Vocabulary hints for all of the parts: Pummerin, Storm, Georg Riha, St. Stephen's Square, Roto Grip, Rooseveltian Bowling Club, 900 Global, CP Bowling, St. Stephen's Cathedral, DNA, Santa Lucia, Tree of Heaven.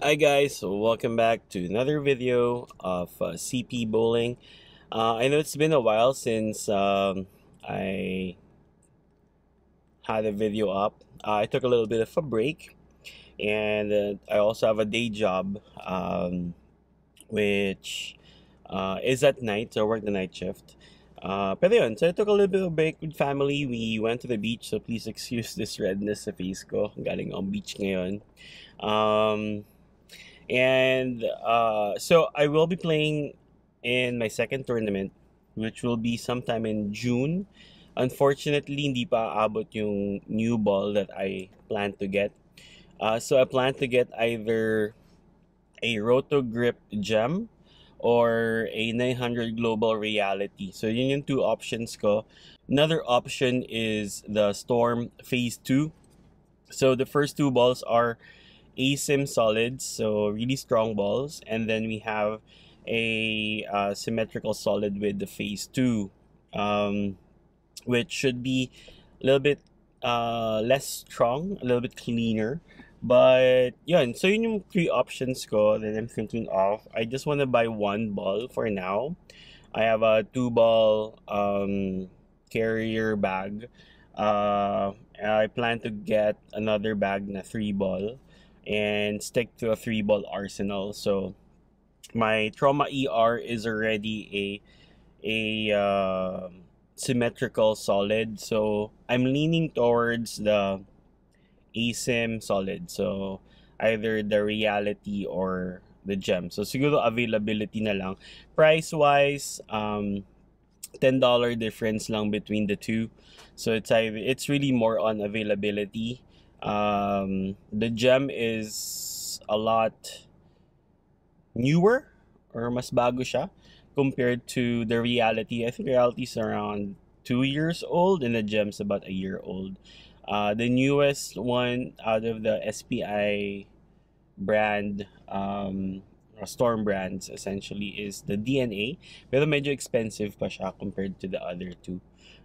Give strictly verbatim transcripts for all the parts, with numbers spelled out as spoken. Hi guys, welcome back to another video of uh, C P Bowling. Uh, I know it's been a while since um, I had a video up. Uh, I took a little bit of a break, and uh, I also have a day job, um, which uh, is at night, so I work the night shift. Uh, pero yun, so I took a little bit of a break with family. We went to the beach, so please excuse this redness sa face ko. Galing on beach ngayon. Um... And uh, so I will be playing in my second tournament, which will be sometime in June. Unfortunately, hindi pa aabot yung new ball that I plan to get. Uh, so I plan to get either a Roto Grip gem or a nine hundred Global Reality. So yun yung two options ko. Another option is the Storm Phase two. So the first two balls are asim solids, so really strong balls, and then we have a uh, symmetrical solid with the phase two, um, which should be a little bit uh, less strong, a little bit cleaner. But yeah, so yun yung three options ko that I'm thinking of. I just want to buy one ball for now. I have a two ball um, carrier bag. uh, I plan to get another bag na three ball and stick to a three ball arsenal. So my Trauma E R is already a a uh, symmetrical solid, so I'm leaning towards the asim solid, so either the reality or the gem. So siguro availability na lang. Price wise, um ten dollar difference lang between the two, so it's it's really more on availability. Um the gem is a lot newer, or mas bago siya compared to the reality. I think reality is around two years old and the gem's about a year old. Uh the newest one out of the S P I brand, um Storm brands essentially, is the D N A, pero medyo expensive pa siya compared to the other two,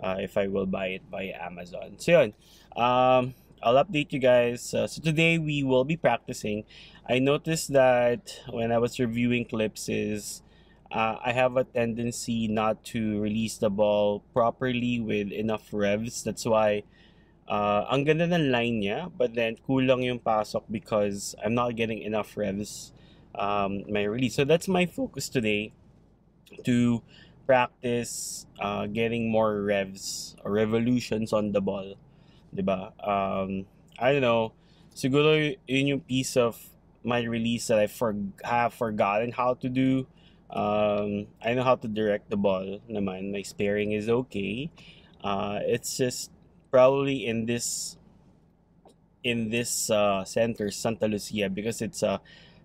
uh, if I will buy it by Amazon. So yun, um I'll update you guys. Uh, so today we will be practicing. I noticed that when I was reviewing clips is uh, I have a tendency not to release the ball properly with enough revs. That's why uh, ang ganda ng line niya, but then kulang yung pasok because I'm not getting enough revs um, my release. So that's my focus today, to practice uh, getting more revs or revolutions on the ball. Diba? Um, I don't know. Siguro yun yung piece of my release that I for have forgotten how to do. Um, I know how to direct the ball naman. My sparing is okay. Uh, it's just probably in this in this uh, center, Santa Lucia, because it's a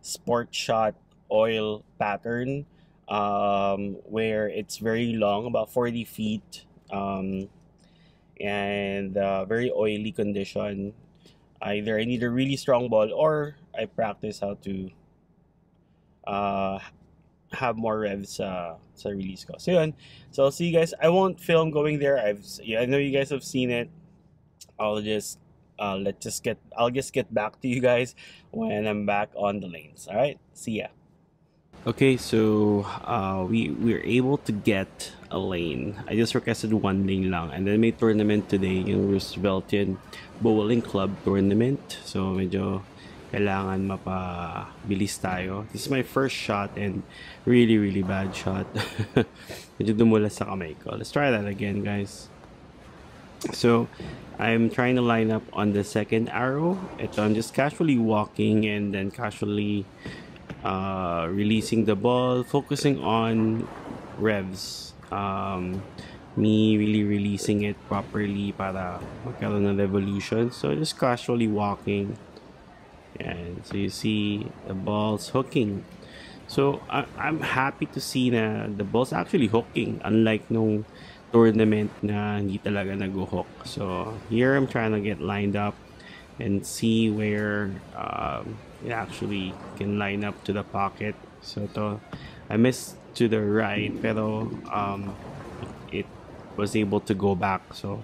sport shot oil pattern, um, where it's very long, about forty feet. Um, and uh, very oily condition. Either I need a really strong ball, or I practice how to uh, have more revs uh, sa release ko. So yun. So I'll see you guys. I won't film going there. I've yeah, I know you guys have seen it. I'll just uh, let's just get I'll just get back to you guys when I'm back on the lanes. All right, see ya. Okay, so uh, we we're able to get a lane. I just requested one lane lang, and then may tournament today, yung Rooseveltian Bowling Club tournament. So medyo kailangan mapabilis tayo. This is my first shot and really really bad shot. Medyo dumula sa kamay ko. Let's try that again, guys. So I'm trying to line up on the second arrow. Ito, I'm just casually walking and then casually Uh, releasing the ball, focusing on revs, um, me really releasing it properly para magkaroon ng revolution. So just casually walking, and so you see the ball's hooking. So I I'm happy to see na the ball's actually hooking, unlike nung tournament na hindi talaga nag-hook. So here I'm trying to get lined up and see where um, it actually can line up to the pocket. So to, I missed to the right, pero um, it was able to go back. So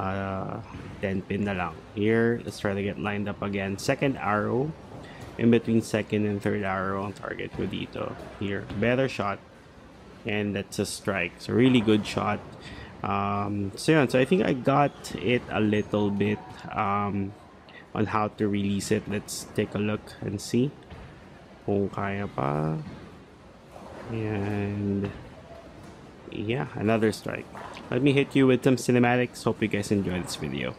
uh, ten pin na lang. Here, let's try to get lined up again. Second arrow. in between second and third arrow on target with Ito here. Better shot, and that's a strike. So really good shot. Um, so yeah, so I think I got it a little bit um, on how to release it. Let's take a look and see. Kung kaya pa. And yeah, another strike. Let me hit you with some cinematics. Hope you guys enjoy this video.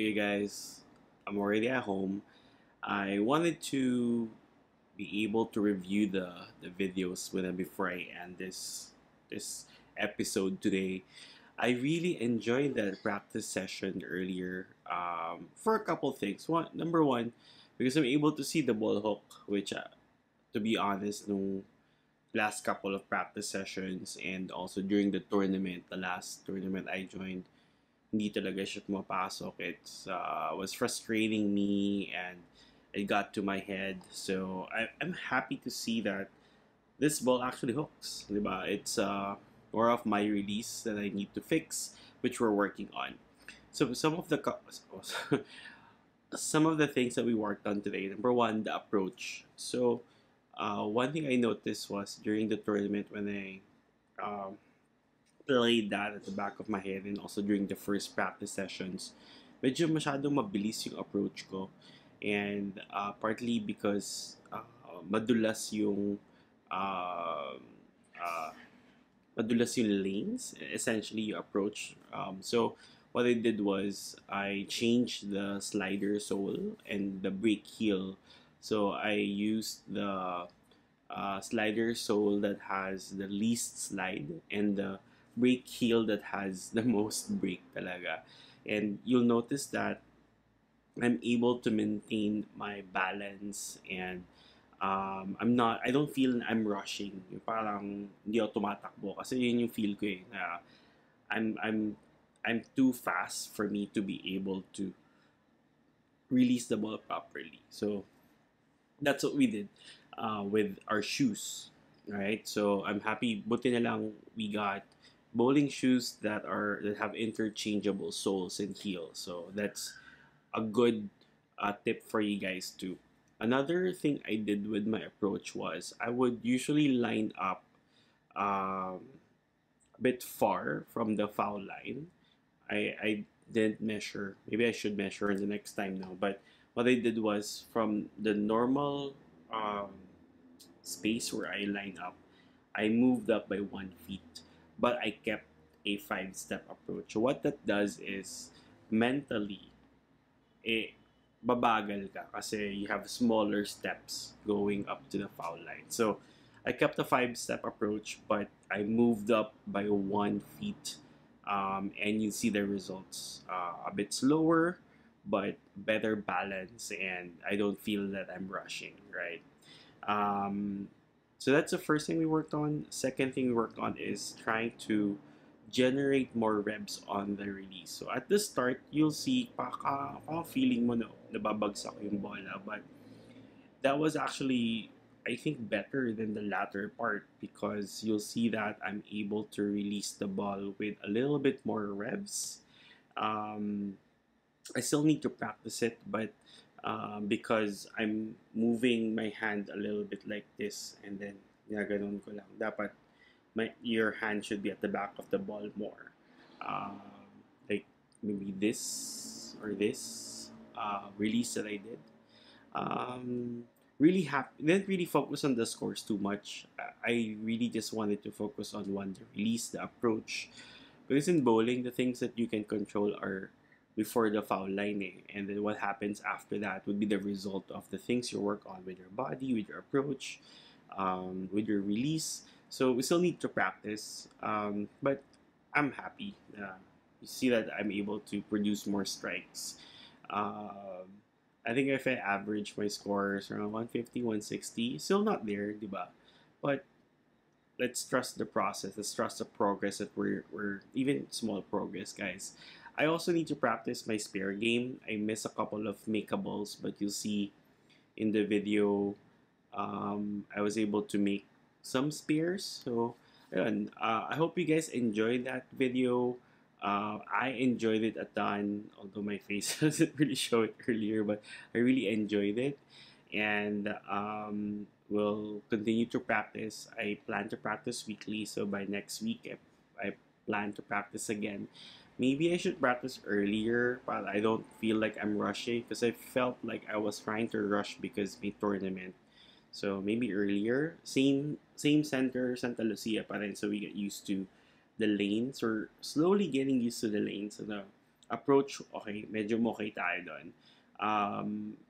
you guys, I'm already at home. I wanted to be able to review the, the videos with them before I end this, this episode today. I really enjoyed that practice session earlier um, for a couple things. One, number one, because I'm able to see the ball hook, which uh, to be honest, no last couple of practice sessions and also during the tournament, the last tournament I joined, hindi talaga siya pumapasok. It uh, was frustrating me and it got to my head. So I, I'm happy to see that this ball actually hooks. Diba? It's uh, more of my release that I need to fix, which we're working on. So some of the some of the things that we worked on today. Number one, the approach. So. Uh, one thing I noticed was during the tournament when I um, played that at the back of my head and also during the first practice sessions, medyo masyadong mabilis yung approach ko. And uh, partly because uh, madulas yung uh, uh, madulas yung lanes, essentially yung approach. Um, so what I did was I changed the slider sole and the break heel. So I used the uh, slider sole that has the least slide and the brake heel that has the most brake talaga. And you'll notice that I'm able to maintain my balance and um, I'm not, I don't feel I'm rushing. Yung parang hindi ako tumatakbo kasi yun yung feel ko eh. Na I'm, I'm, I'm too fast for me to be able to release the ball properly. So that's what we did uh, with our shoes, right? So I'm happy. Buti na lang we got bowling shoes that are that have interchangeable soles and heels. So that's a good uh, tip for you guys too. Another thing I did with my approach was I would usually line up um, a bit far from the foul line. I I didn't measure. Maybe I should measure the next time now, but. What I did was from the normal um, space where I lined up, I moved up by one feet, but I kept a five-step approach. So what that does is mentally, eh, babagal ka kasi you have smaller steps going up to the foul line. So I kept a five-step approach, but I moved up by one feet, um, and you see the results uh, a bit slower. But better balance and I don't feel that I'm rushing, right? Um, so that's the first thing we worked on. Second thing we worked on is trying to generate more reps on the release. So at the start, you'll see, paka, paka feeling mo na nababagsak yung bola. But that was actually, I think, better than the latter part because you'll see that I'm able to release the ball with a little bit more reps. Um, I still need to practice it, but um, because I'm moving my hand a little bit like this, and then ganun ko lang. Dapat my your hand should be at the back of the ball more, um, like maybe this or this uh, release that I did. Um, really happy. Didn't really focus on the scores too much. I really just wanted to focus on one, the release, the approach, because in bowling, the things that you can control are before the foul line, eh? And then what happens after that would be the result of the things you work on with your body, with your approach, um, with your release. So we still need to practice, um, but I'm happy. Uh, you see that I'm able to produce more strikes. Uh, I think if I average my scores around one fifty, one sixty, still not there, diba? But let's trust the process. Let's trust the progress that we're, we're even small progress, guys. I also need to practice my spare game. I miss a couple of makeables, but you'll see in the video um, I was able to make some spares. So and, uh, I hope you guys enjoyed that video. Uh, I enjoyed it a ton, although my face doesn't really show it earlier, but I really enjoyed it. And um, we'll continue to practice. I plan to practice weekly, so by next week I, I plan to practice again. Maybe I should practice earlier, but I don't feel like I'm rushing because I felt like I was trying to rush because of my tournament. So maybe earlier, same same center, Santa Lucia, pa rin, so we get used to the lanes or slowly getting used to the lanes. So approach, okay, medyo okay tayo doon. Um,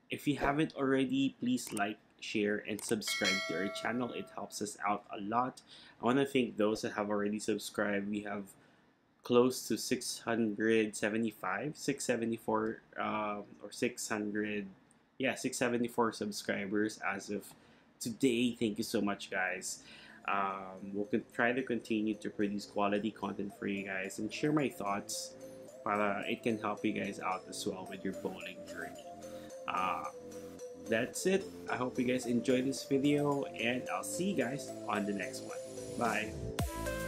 if you haven't already, please like, share, and subscribe to our channel. It helps us out a lot. I want to thank those that have already subscribed. We have close to six hundred seventy-five, six hundred seventy-four, um, or six hundred, yeah, six hundred seventy-four subscribers as of today. Thank you so much, guys. Um, we'll try to continue to produce quality content for you guys and share my thoughts, para it can help you guys out as well with your bowling journey. Uh, that's it. I hope you guys enjoyed this video, and I'll see you guys on the next one. Bye.